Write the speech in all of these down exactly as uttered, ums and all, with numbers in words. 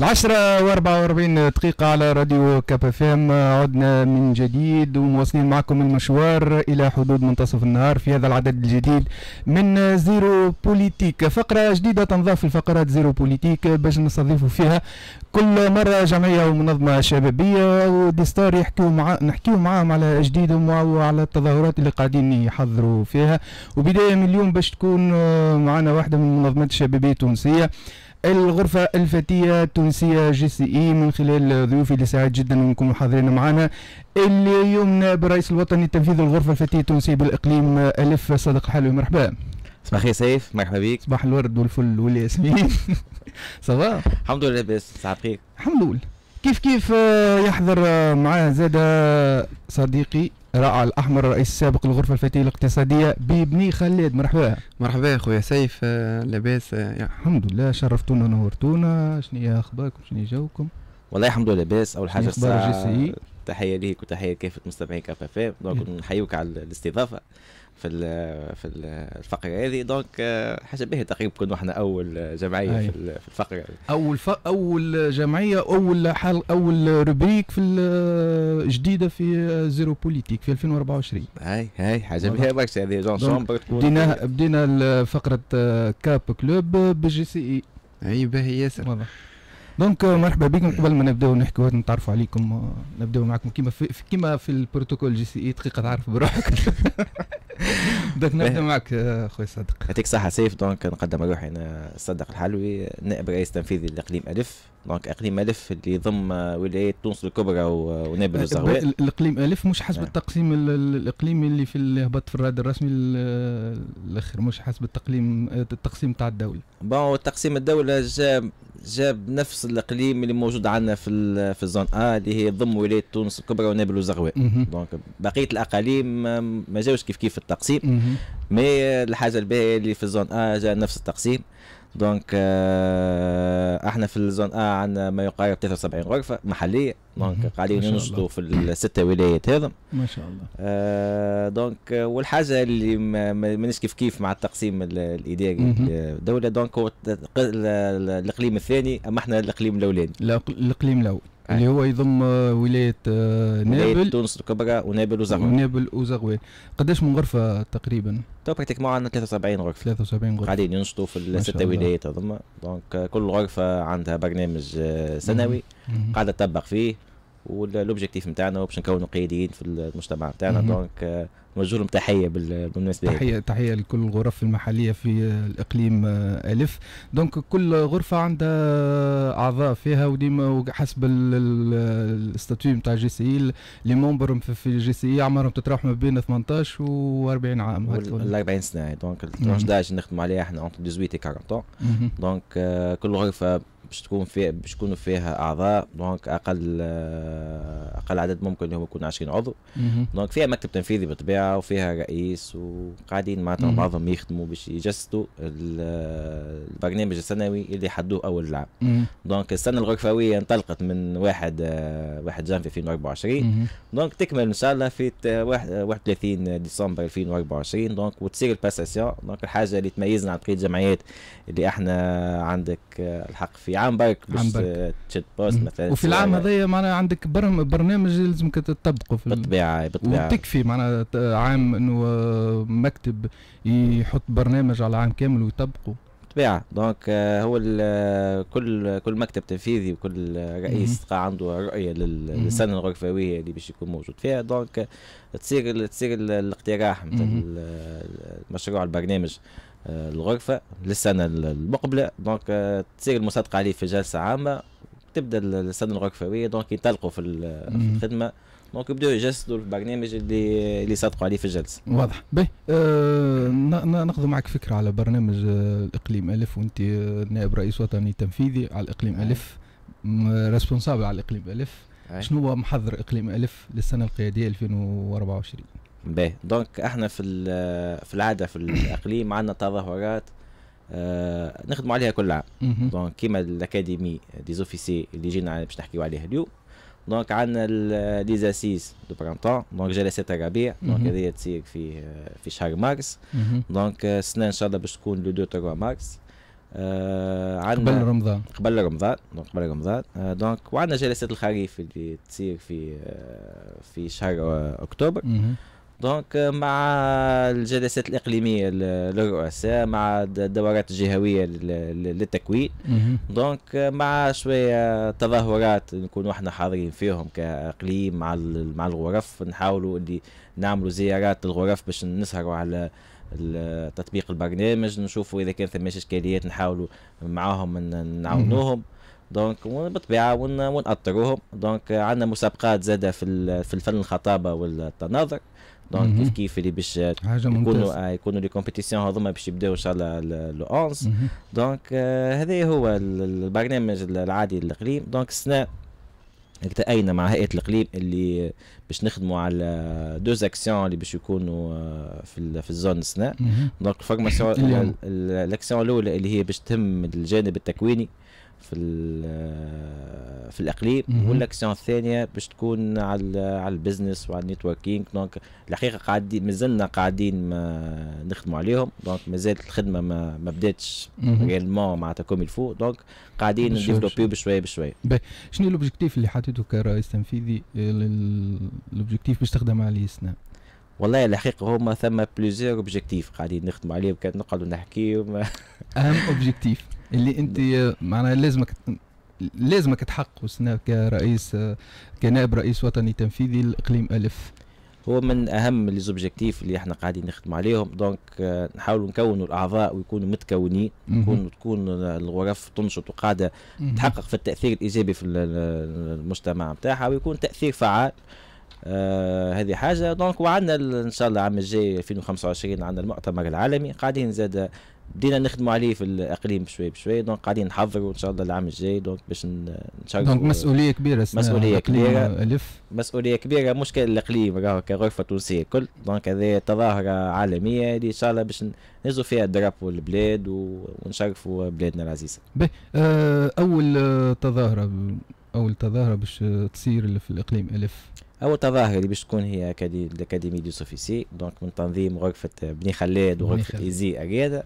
العشرة واربعة واربعين دقيقة على راديو كاب اف ام. عدنا من جديد ومواصلين معكم المشوار إلى حدود منتصف النهار في هذا العدد الجديد من زيرو بوليتيك. فقرة جديدة تنضاف الفقرات زيرو بوليتيك باش نستضيفوا فيها كل مرة جمعية ومنظمة شبابية وديستار يحكيو مع نحكيو معاهم على جديدهم وعلى التظاهرات اللي قاعدين يحضروا فيها. وبداية من اليوم باش تكون معنا واحدة من المنظمات الشبابية التونسية، الغرفة الفتية التونسية جي سي اي، من خلال ضيوفي اللي سعيد جدا انكم حاضرين معنا اليوم نائب الرئيس الوطني التنفيذي الغرفة الفتية التونسية بالإقليم ألف صادق الحلوي. مرحبا. صباح الخير سيف، مرحبا بك. صباح الورد والفل والياسمين. صباح. الحمد لله لاباس، صباح الخير. الحمد لله. كيف كيف يحضر معاه زاد صديقي رائع الأحمر، رئيس السابق للغرفة الفتية الاقتصادية ببني خلاد. مرحبا. مرحبا خويا سيف، لاباس؟ الحمد لله، شرفتونا نورتونا. شنو أخباركم؟ شنو جوكم؟ والله الحمد لله لاباس. أول حاجة الساعة تحية ليك وتحية كافة مستمعي كاب اف ام، دونك نحيوك على الاستضافة في في الفقره هذه، دونك حاجه باهيه تقريبا كنا احنا اول جمعيه أيه. في الفقره هذه اول ف... اول جمعيه، اول حل، اول روبريك في جديده في زيرو بوليتيك في ألفين وأربعة وعشرين. هاي هاي حاجه باهيه برشا هذه جون شومبر. بدينا بدينا فقره كاب كلوب بالجي سي اي. اي باهي ياسر. دونك مرحبا بكم. قبل ما نبداو نحكيو نتعرفوا عليكم، نبداو معكم كيما في كيما في البروتوكول جي سي اي، دقيقه تعرف بروحك. دونك نبدا معك خويا صادق. يعطيك الصحة سيف. دونك نقدم روحي أنا صادق الحلوي، نائب رئيس تنفيذي لإقليم ألف. دونك إقليم ألف اللي يضم ولايات تونس الكبرى ونابل والزغوير. الإقليم ألف مش حسب التقسيم الإقليمي اللي في اللي هبط في الراد الرسمي الأخير، مش حسب التقليم التقسيم تاع الدولة. بون التقسيم الدولة جاب جاب نفس الإقليم اللي موجود عندنا في في الزون أ اللي هي تضم ولايات تونس الكبرى ونابل والزغوير. دونك بقية الأقاليم ما جاوش كيف كيف التقسيم. مي الحاجه الباهيه اللي في الزون ا جاء نفس التقسيم. دونك آه احنا في الزون ا عندنا ما يقارب ثلاثة وسبعين غرفه محليه، دونك قاعدين ننشطوا في السته ولايات هذم ما شاء الله. آه دونك والحاجه اللي مانيش كيف كيف مع التقسيم الاداري الدوله، دونك هو الاقليم الثاني، اما احنا الاقليم الاولاني الاقليم الاول اللي هو يضم ولايه نابل تونس الكبرى ونابل وزغوان. نابل وزغوان قداش من غرفه تقريبا؟ تو براتيكمون عندنا ثلاثة وسبعين غرفه. ثلاثة وسبعين غرفه قاعدين ينشطوا في السته ولايات هذوما. دونك كل غرفه عندها برنامج سنوي قاعده تطبق فيه، والأوبجيكتيف نتاعنا باش نكونوا قياديين في المجتمع نتاعنا. دونك نوجه لهم تحيه بالمناسبه. تحيه تحيه لكل الغرف المحليه في الاقليم الف. دونك كل غرفه عندها اعضاء فيها، وديما حسب الستاتيو نتاع جي سي اي لي ممبر في جي سي اي عمرهم تتراوح ما بين ثمانطاش و أربعين عام، ال أربعين سنه. دونك الترونش داج نخدموا عليها احنا اونتر ثمانية عشر و أربعين. دونك كل غرفه باش تكون فيها باش يكونوا فيها اعضاء، دونك اقل اقل عدد ممكن اللي هو يكون عشرين عضو. دونك فيها مكتب تنفيذي بالطبيعه وفيها رئيس، وقاعدين معناتها بعضهم يخدموا باش يجسدوا البرنامج السنوي اللي حدوه اول العام. دونك السنه الغرفويه انطلقت من واحد واحد جانفي ألفين وأربعة وعشرين، دونك تكمل ان شاء الله في واحد وثلاثين ديسمبر ألفين وأربعة وعشرين. دونك وتصير الباساسيون. دونك الحاجه اللي تميزنا عن بقيه الجمعيات اللي احنا عندك الحق في عام برك باش تشد بوست مثلا، وفي العام هذايا معناها عندك برنامج لازمك تطبقه في بالطبيعه بالطبيعه، وتكفي معناها عام انه مكتب يحط برنامج على عام كامل ويطبقه بالطبيعه. دونك هو كل كل مكتب تنفيذي وكل رئيس تلقى عنده رؤيه للسنه الغرفويه اللي باش يكون موجود فيها. دونك تصير تصير الاقتراح نتاع المشروع البرنامج الغرفه للسنه المقبله، دونك تصير المصادقه عليه في جلسه عامه، تبدا السنه الغرفويه. دونك ينطلقوا في الخدمه، دونك يبداو يجسدوا البرنامج اللي اللي صادقوا عليه في الجلسه. واضح. باهي أه ناخذ معك فكره على برنامج الاقليم الف، وانت نائب رئيس وطني تنفيذي على الاقليم الف، ريسبونسابل على الاقليم الف. شنو هو محضر اقليم الف للسنه القياديه ألفين وأربعة وعشرين؟ باهي. دونك احنا في في العاده في الاقليم عندنا تظاهرات آه نخدموا عليها كل عام. دونك كيما الاكاديمي ديزوفيسي اللي جينا باش نحكيو عليها اليوم. دونك عندنا ليزاسيس دو برانتون، دونك جلسات الربيع، دونك هذه تصير في في شهر مارس، دونك السنه ان شاء الله باش تكون لو اثنين ثلاثة مارس. آه عندنا قبل رمضان قبل رمضان دونك قبل رمضان آه دونك وعندنا جلسات الخريف اللي تصير في آه في شهر آه اكتوبر. دونك مع الجلسات الاقليميه للرؤساء، مع الدورات الجهويه للتكوين، دونك مع شويه تظاهرات نكونوا احنا حاضرين فيهم كاقليم مع مع الغرف، نحاولوا اللي نعملوا زيارات للغرف باش نسهروا على تطبيق البرنامج، نشوفوا اذا كان ثماش اشكاليات نحاولوا معاهم نعاونوهم، دونك بالطبيعه ونأطروهم. دونك عندنا مسابقات زاده في في الفن الخطابه والتناظر، دونك كيف كيف اللي باش يكونوا يكونوا لي كومبيتيسيون هذوما باش يبداو ان شاء الله لو أحد عشر. دونك هذا هو البرنامج العادي للاقليم. دونك السنه التقينا مع هيئه الاقليم اللي باش نخدموا على دو زاكسيون اللي باش يكونوا في في الزون السنه. دونك الفورماسيون الاكسيون الاولى اللي هي باش تهم الجانب التكويني في في الاقليم، والاكسيون الثانيه باش تكون على على البزنس وعلى النيتوركينج. دونك الحقيقه قاعدين مازلنا قاعدين نخدموا عليهم، دونك مازالت الخدمه ما ما بداتش ريالمون معناتها كوم الفو، دونك قاعدين نديفلوبيو بشويه بشويه. شنو الاوبجيكتيف اللي حطيته كرئيس تنفيذي، الاوبجيكتيف باش تخدم عليه السنه؟ والله الحقيقه هما ثم بليزيور اوبجيكتيف قاعدين نخدموا عليهم، نقعدوا نحكيو. اهم اوبجيكتيف اللي انت معناها لازمك لازمك تحققوا السنه كرئيس كنائب رئيس وطني تنفيذي الاقليم الف، هو من اهم ليزوبجيكتيف اللي احنا قاعدين نخدم عليهم. دونك نحاولوا نكونوا الاعضاء ويكونوا متكونين، يكون تكون الغرف تنشط وقاعده تحقق في التاثير الايجابي في المجتمع نتاعها، ويكون تاثير فعال. آه هذه حاجه. دونك وعندنا ان شاء الله العام الجاي ألفين وخمسة وعشرين عندنا المؤتمر العالمي قاعدين زاد بدينا نخدموا عليه في الاقليم بشوي بشوي، دونك قاعدين نحضروا ان شاء الله العام الجاي، دونك باش نشاركوا. دونك مسؤوليه كبيره مسؤوليه كبيره الف مسؤوليه كبيره مش كالاقليم راهو كغرفه تونسيه كل. دونك هذه تظاهره عالميه اللي ان شاء الله باش نهزوا فيها الدرابو البلاد ونشرفوا بلادنا العزيزه. باهي آه اول تظاهره اول تظاهره باش تصير في الاقليم الف، أول تظاهرة اللي باش تكون هي الأكاديمية دي سوفيسي، دونك من تنظيم غرفة بني خلاد وغرفة إيزي أريانا.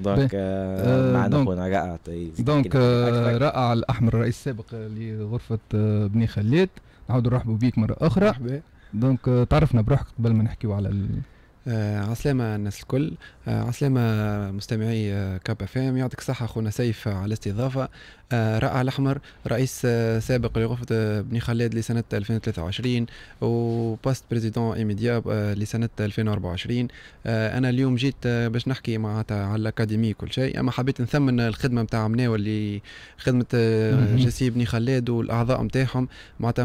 دونك آه معنا خونا رائع. دونك آه رائع الأحمر الرئيس السابق لغرفة بني خلاد، نعاودوا نرحبوا بيك مرة أخرى. مرحبا. دونك تعرفنا بروحك قبل ما نحكيو على ال... آه عسلامة الناس الكل، آه عسلامة مستمعي آه كاب اف ام، يعطيك الصحة خونا سيف على الاستضافة. آه رائع الأحمر رئيس آه سابق لغرفة آه بني خلاد لسنة ألفين وثلاثة وعشرين وباست بريزيدون إيميديا آه لسنة ألفين وأربعة وعشرين. آه أنا اليوم جيت آه باش نحكي معناتها على الأكاديمي كل شيء، أما حبيت نثمن الخدمة نتاع مناول اللي خدمة آه جسي بني خلاد والأعضاء نتاعهم، معناتها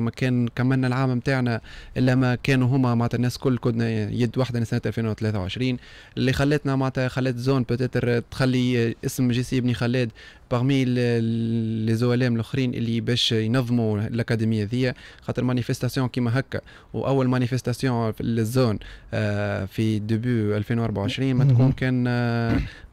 ما كان كملنا العام نتاعنا إلا ما كانوا هما معناتها الناس الكل كنا يد واحدة سنة ألفين وثلاثة وعشرين اللي خلتنا معناتها خلت زون بتاتر تخلي اسم جسي بني خلاد باغمي لي زوالام الاخرين اللي باش ينظموا الاكاديميه ذي، خاطر مانيفيستاسيون كيما هكا واول مانيفيستاسيون في الزون في ديبي ألفين وأربعة وعشرين ما تكون كان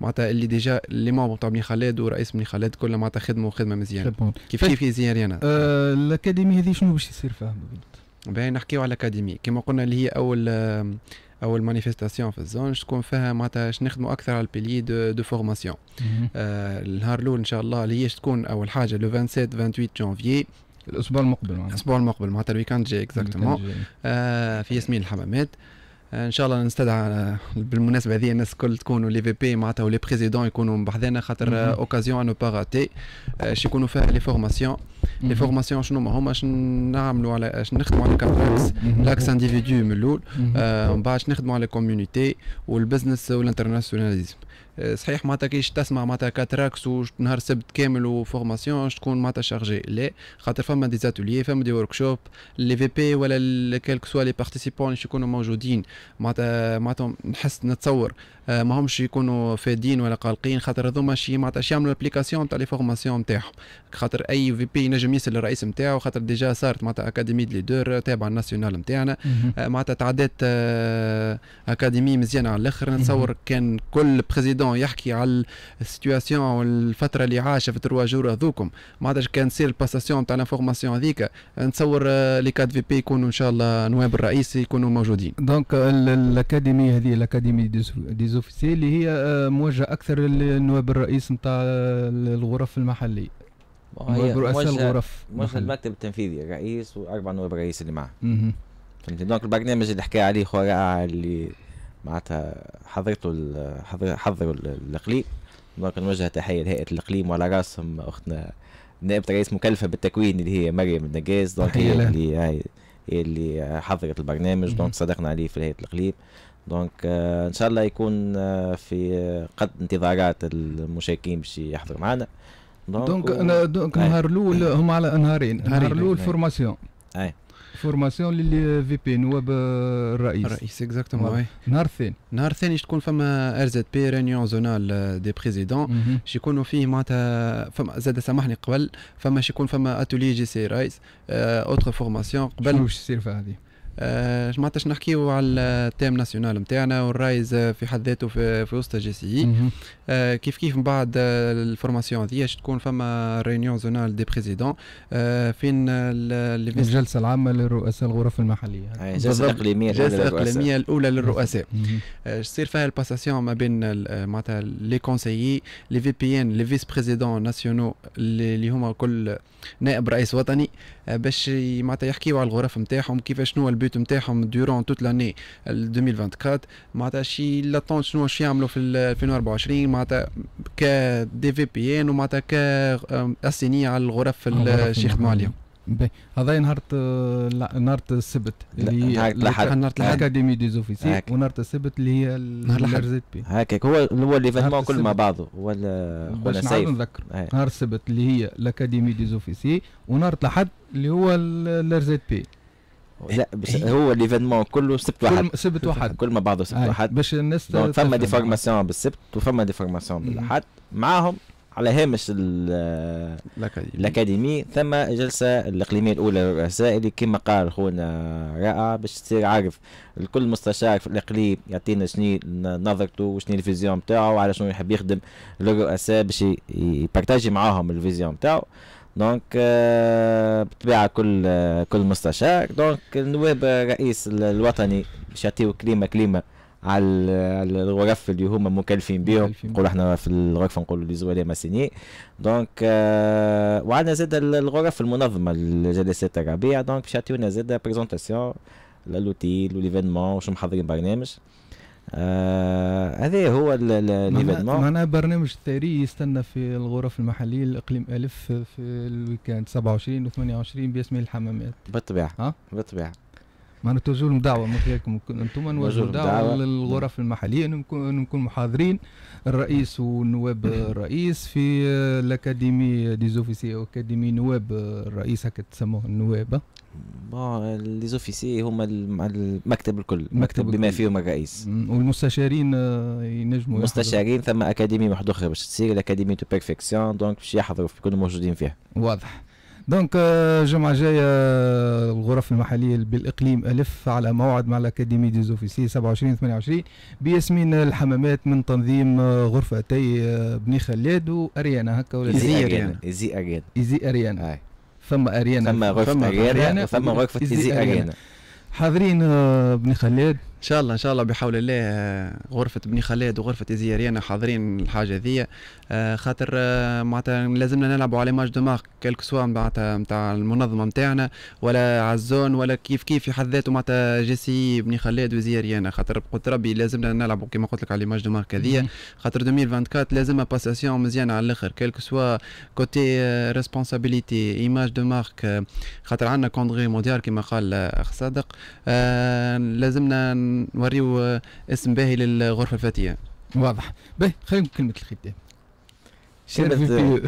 معناتها اللي ديجا لي مونبر تاع بني خلاد ورئيس بني خلاد كلها معناتها خدموا خدمه مزيانه كيف كيف إيزي أريانا. أه الاكاديميه هذه شنو باش يصير فيها بالضبط؟ باهي نحكيو على الاكاديميه كيما قلنا اللي هي اول اول مانيفيستاسيون في الزون، شتكون فيها معناتها نخدموا اكثر على البيلي دو, دو فورماسيون. آه النهار الاول ان شاء الله اللي هي شتكون اول حاجه لو سبعة وعشرين ثمانية وعشرين جانفي الاسبوع المقبل الاسبوع المقبل معناتها الويكاند جاي اكزاكتومون آه في ياسمين الحمامات. ان شاء الله نستدعى بالمناسبه هذه الناس الكل تكونوا لي في بي معناتها ولي بريزيدون يكونوا بحذانا، خاطر اوكازيون انو با راتي. اش يكونوا فيها لي فورماسيون لي فورماسيون شنو ما هما، اش نعملوا على اش نخدموا على كاباكس لاكس انديفيدو من الاول، ومن بعد نخدموا على كوميونيتي والبزنس والانترناسيوناليزم. صحيح معناتها كيش تسمع معناتها كاتراكس ونهار السبت كامل وفورماسيون تكون معناتها شارجي، لا خاطر فما دي زاتوليي فما دي ورك شوب لي في بي ولا كالك سوا لي بارتيسيبون اللي يكونوا موجودين معناتها معناتهم نحس نتصور ماهمش يكونوا فادين ولا قلقين، خاطر هذوما شي معناتها شي يعملوا ابليكاسيون تاع لي فورماسيون نتاعهم، خاطر اي في بي ينجم يسال الرئيس نتاعو، خاطر ديجا صارت معناتها اكاديمي ليدور تابعه الناسيونال نتاعنا معناتها تعدات اكاديمي مزيانه على الاخر. نتصور كان كل بريزيدون سيتوياسيون، يحكي على السيتوياسيون والفتره اللي عاشها في تروا جور هذوكم. ما عادش كان تصير الباساسيون تاع لانفورماسيون هذيك، نتصور لي كاد في بي يكونوا ان شاء الله نواب الرئيس يكونوا موجودين. دونك الاكاديميه هذه الاكاديمي دي زوفيسي اللي هي موجهه اكثر للنواب الرئيس نتاع الغرف المحليه، رؤساء الغرف، موجهه المكتب التنفيذي الرئيس واربع نواب رئيس اللي معاه. فهمتني؟ دونك البرنامج اللي حكى عليه خو رائع اللي معناتها حضرته حضروا الاقليم، دونك نوجه تحيه لهيئه الاقليم وعلى راسهم اختنا نائبه رئيس مكلفه بالتكوين اللي هي مريم النجاز، دونك هي اللي هي اللي حضرت البرنامج، دونك صدقنا عليه في هيئه الاقليم. دونك آه ان شاء الله يكون آه في قد انتظارات المشاركين باش يحضروا معنا. دونك دونك النهار الاول هم على نهارين، النهار الاول فورماسيون اي فورماسيون للي في بي نواب الرئيس الرئيس اكزاكتومون اي. نهار ثاني نهار ثاني تكون فما ار زد بي ريونيون زونال دي بريزيدون، باش يكونوا فيه معناتها فما زاد سامحني قبل فما باش يكون فما اتولي جي سي رايس اوتر فورماسيون قبل. شنو باش يصير في هذه؟ آه معناتها نحكيو على التيم ناسيونال نتاعنا والرايز في حد ذاته في, في وسط جي سي اي. آه كيف كيف من بعد الفورماسيون هذيا تكون فما ريونيون زونال دي بريزيدون آه فين الجلسه العامه لرؤساء الغرف المحليه، الجلسه الاقليميه الجلسه الاقليميه الاولى للرؤساء تصير آه فيها الباساسيون ما بين معناتها لي كونسيي لي في بي ان لي فيس بريزيدون ناسيونو اللي هما كل نائب رئيس وطني آه باش معناتها يحكيو على الغرف نتاعهم كيفاش شنو البيت نتاعهم دورون توت لاني ألفين وأربعة وعشرين، معناتها شي لاتون شنو باش يعملوا في ألفين وأربعة وعشرين معناتها ك دي في بي ان ومعناتها ك اسيني على الغرف اللي يخدموا عليهم. هذا نهار نهار السبت اللي نهار الاحد نهار الاكاديمي دي زوفيسي ونهار السبت اللي هي نهار زد بي هكاك هو هو اللي فهموه كل مع بعضه ولا ولا سيف. نذكر نهار السبت اللي هي الاكاديمي دي زوفيسي ونهار الاحد اللي هو الار زد بي. لا هو ليفينمون كله سبت واحد سبت واحد كل ما بعضه سبت واحد باش الناس فما دي فورماسيون بالسبت وفما دي فورماسيون بالاحد معاهم على هامش الاكاديمي. ثم جلسه الاقليميه الاولى للرؤساء اللي كما قال خونا رائع باش تصير عارف الكل مستشار في الاقليم يعطينا شنو نظرته وشنو الفيزيون نتاعو على شنو يحب يخدم للرؤساء باش يبارتاجي معاهم الفيزيون نتاعو. دونك بطبيعه كل كل مستشار دونك النواب الرئيس الوطني باش يعطيو كلمه كلمه على الغرف اللي هما مكلفين بهم، نقولوا احنا في الغرفه نقولوا لي زوالي ماسيني. دونك وعندنا زاد الغرف المنظمه لجلسات الربيع دونك باش يعطيونا زاد بريزونتاسيون للوتيل وليفينمون وشو محضرين برنامج. هذا آه هو ليفينمون معنا برنامج ثري يستنى في الغرف المحليه الاقليم الف في الويكاند سبعة وعشرين و ثمانية وعشرين باسم الحمامات. بالطبيعه ها بالطبيعه معنا توجور دعوه من خلالكم انتم نوجهوا دعوه للغرف المحليه انهم نكون محاضرين الرئيس ونواب الرئيس في الاكاديمي دي زوفيسي او اكاديمي نواب الرئيس هكا تسموه النواب. بون لي زوفيسي هما المكتب الكل المكتب بما فيهم الرئيس والمستشارين ينجموا مستشارين. ثم اكاديمي واحده اخرى باش تصير الاكاديمي تو بيرفكسيون دونك باش يحضروا يكونوا موجودين فيها. واضح. دونك الجمعه الجايه الغرف المحليه بالاقليم الف على موعد مع الاكاديمي دي زوفيسي سبعة وعشرين ثمانية وعشرين بياسمين الحمامات من تنظيم غرفتي بني خلاد واريانا هكا ولا ايزي اريانا ايزي اريانا ايزي اريانا اي فما اريانا فما غرفه اريانا وفما غرفه ايزي اريانا حاضرين بني خلاد ان شاء الله. ان شاء الله بحول الله غرفه بني خلاد وغرفه إيزي أريانا حاضرين الحاجه ذي خاطر معناتها لازمنا نلعبوا على ماج دو مارك كلك سوا معناتها نتاع المنظمه نتاعنا ولا عزون ولا كيف كيف في حد ذاته معناتها جي سي بني خلاد وإيزي أريانا خاطر قلت ربي لازمنا نلعبوا كما قلت لك على ماج دو مارك هذيا خاطر ألفين وأربعة وعشرين لازمها باساسيون مزيانه على الاخر كلك سوا كوتي ريسبونسابيليتي ايماج دو مارك خاطر عندنا كونغري مونديال كما قال اخ صادق آه لازمنا نوريو اسم باهي للغرفه الفتيه. واضح. باهي خلينا كلمه الختام. شرفت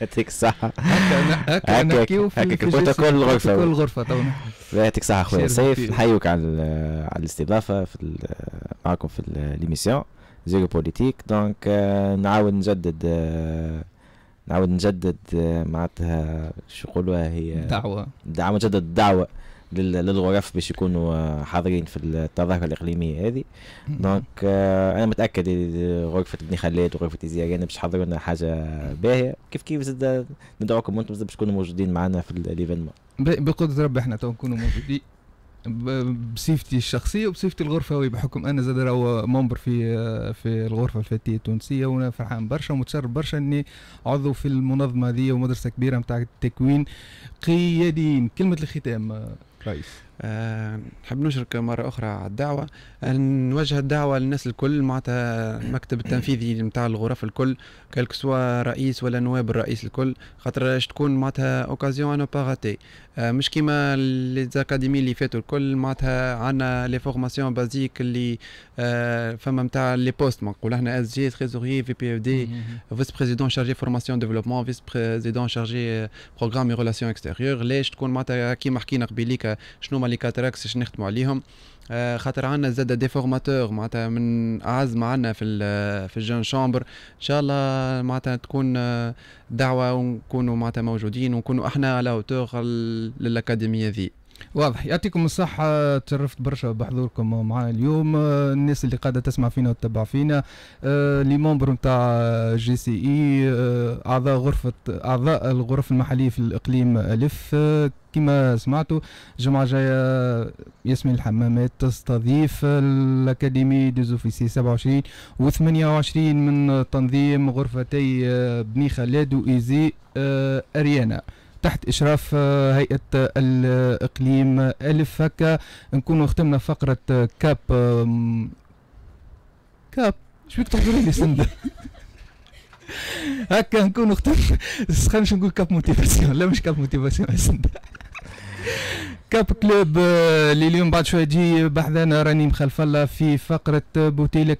يعطيك الصحه. هكا نحكيو في بروتوكول الغرفه. بروتوكول الغرفه تونا. يعطيك الصحه خويا سيف نحيوك على على الاستضافه في معكم في ليميسيون زيرو بوليتيك دونك نعاود نجدد نعاود نجدد معناتها شو يقولوها هي دعوه دعوه نجدد الدعوه للغرف باش يكونوا حاضرين في التظاهره الاقليميه هذه. دونك آه انا متاكد غرفه بني خلاد وغرفه إيزي أريانا باش يحضروا لنا حاجه باهيه. كيف كيف زاد ندعوكم انتم باش تكونوا موجودين معنا في الايفينمون. بقدر ربي احنا تو نكونوا موجودين بصفتي الشخصيه وبصفتي الغرفه، بحكم انا زاد راهو ممبر في في الغرفه الفتيه التونسيه، وانا فرحان برشا ومتشرف برشا اني عضو في المنظمه هذه ومدرسه كبيره نتاع التكوين قياديين. كلمه الختام رئيس. أه نحب نشرك مره اخرى على الدعوه، نوجه الدعوه للناس الكل، معناتها المكتب التنفيذي نتاع الغرف الكل كلك سوا رئيس ولا نواب الرئيس الكل، خاطر باش تكون معناتها اوكازيون باغاتي. أه مش كيما لي زاكاديمي اللي فاتوا الكل، معناتها عندنا لي فورماسيون بازيك اللي أه فما نتاع لي بوست، نقولوا احنا اس جي تريزوري في بي اف دي فيس بريزيدون شارجي فورماسيون ديفلوبمون فيس بريزيدون شارجي بروغرام ريلاسيون اكستيريور. ليش تكون معناتها كيما حكينا قبيليك شنو هما لي كاتراكس باش نخدموا عليهم، آه خاطر عندنا زاد دي فورماتور معناتها من اعز ما عندنا في في الجون شامبر. ان شاء الله معناتها تكون دعوه ونكونوا معناتها موجودين ونكونوا احنا على هوتور للاكاديميه ذي. واضح. يعطيكم الصحة، تشرفت برشا بحضوركم معنا اليوم. الناس اللي قاعدة تسمع فينا وتتبع فينا، أه لي ممبر نتاع جي سي اي، أه أعضاء غرفة أعضاء الغرف المحلية في الإقليم ألف، أه كما سمعتوا الجمعة جاية ياسمين الحمامات تستضيف الأكاديمي دي زوفيسي سبعة وعشرين و ثمانية وعشرين من تنظيم غرفتي بني خلاد وإيزي أه أريانا تحت إشراف هيئة الإقليم ألف. هكا نكونوا ختمنا فقرة كاب كاب شو تحضرين لي سند هكا نكونوا ختمنا، خلينا نقول كاب موتيفاسيون، لا مش كاب موتيفاسيون سند كاب كلوب. اللي اليوم بعد شوية تجي بحذانا رانيم خلف في فقرة بوتيلك.